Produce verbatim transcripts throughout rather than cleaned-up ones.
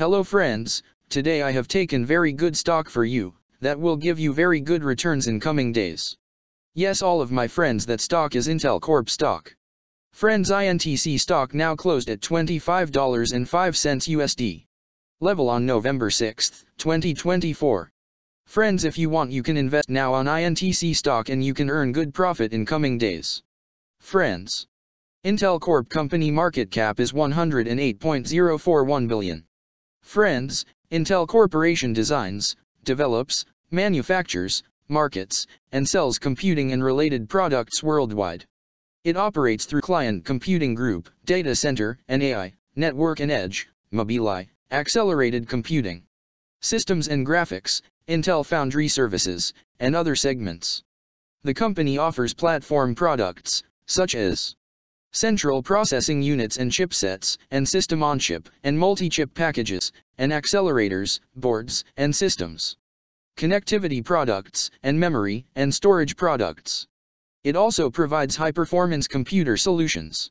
Hello friends, today I have taken very good stock for you, that will give you very good returns in coming days. Yes, all of my friends, that stock is Intel Corp stock. Friends, I N T C stock now closed at twenty-five dollars and five cents U S D. Level on November sixth, twenty twenty-four. Friends, if you want you can invest now on I N T C stock and you can earn good profit in coming days. Friends, Intel Corp company market cap is one hundred eight point zero four one billion. Friends, Intel Corporation designs, develops, manufactures, markets, and sells computing and related products worldwide. It operates through Client Computing Group, Data Center and A I, Network and Edge, Mobileye, Accelerated Computing, Systems and Graphics, Intel Foundry Services, and other segments. The company offers platform products, such as central processing units and chipsets, and system-on-chip and multi-chip packages, and accelerators, boards, and systems, connectivity products, and memory and storage products. It also provides high-performance computer solutions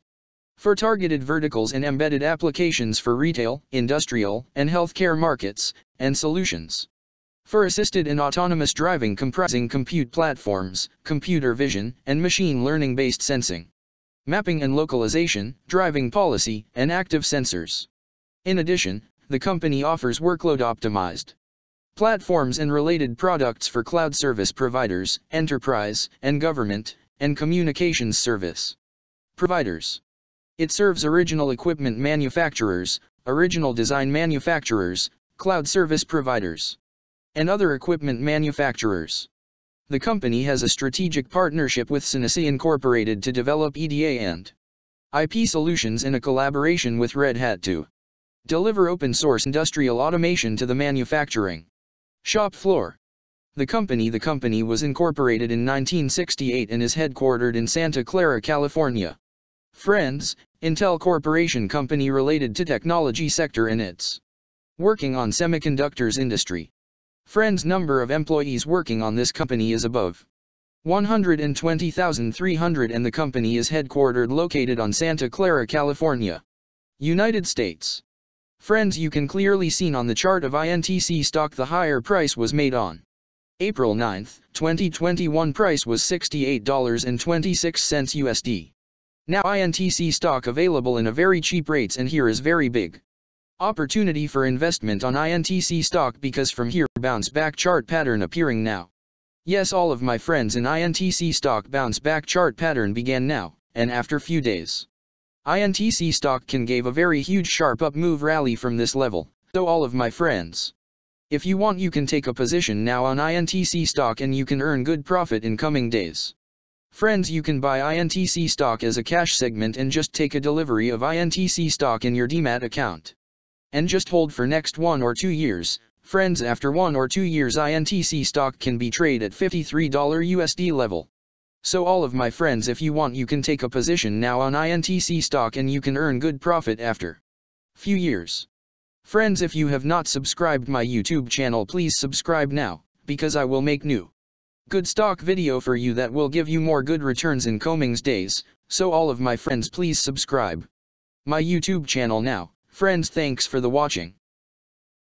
for targeted verticals and embedded applications for retail, industrial, and healthcare markets, and solutions for assisted and autonomous driving comprising compute platforms, computer vision, and machine learning-based sensing, mapping and localization, driving policy, and active sensors. In addition, the company offers workload-optimized platforms and related products for cloud service providers, enterprise, and government, and communications service providers. It serves original equipment manufacturers, original design manufacturers, cloud service providers, and other equipment manufacturers. The company has a strategic partnership with Synopsys Incorporated to develop E D A and I P solutions in a collaboration with Red Hat to deliver open-source industrial automation to the manufacturing shop floor. The company The company was incorporated in nineteen sixty-eight and is headquartered in Santa Clara, California. Friends, Intel Corporation company related to technology sector and it's working on semiconductors industry. Friends, number of employees working on this company is above one hundred twenty thousand three hundred and the company is headquartered located on Santa Clara, California, United States. Friends, you can clearly seen on the chart of I N T C stock the higher price was made on April ninth, twenty twenty-one. Price was sixty-eight dollars and twenty-six cents U S D. Now I N T C stock available in a very cheap rates and here is very big opportunity for investment on I N T C stock because from here bounce back chart pattern appearing now. Yes, all of my friends, in I N T C stock bounce back chart pattern began now, and after few days I N T C stock can give a very huge sharp up move rally from this level. So all of my friends, if you want you can take a position now on I N T C stock and you can earn good profit in coming days. Friends, you can buy I N T C stock as a cash segment and just take a delivery of I N T C stock in your D MAT account and just hold for next one or two years. Friends, after one or two years I N T C stock can be traded at fifty-three dollars U S D level. So all of my friends, if you want you can take a position now on I N T C stock and you can earn good profit after few years. Friends, if you have not subscribed my YouTube channel, please subscribe now, because I will make new good stock video for you that will give you more good returns in coming days. So all of my friends, please subscribe my YouTube channel now. Friends, thanks for the watching.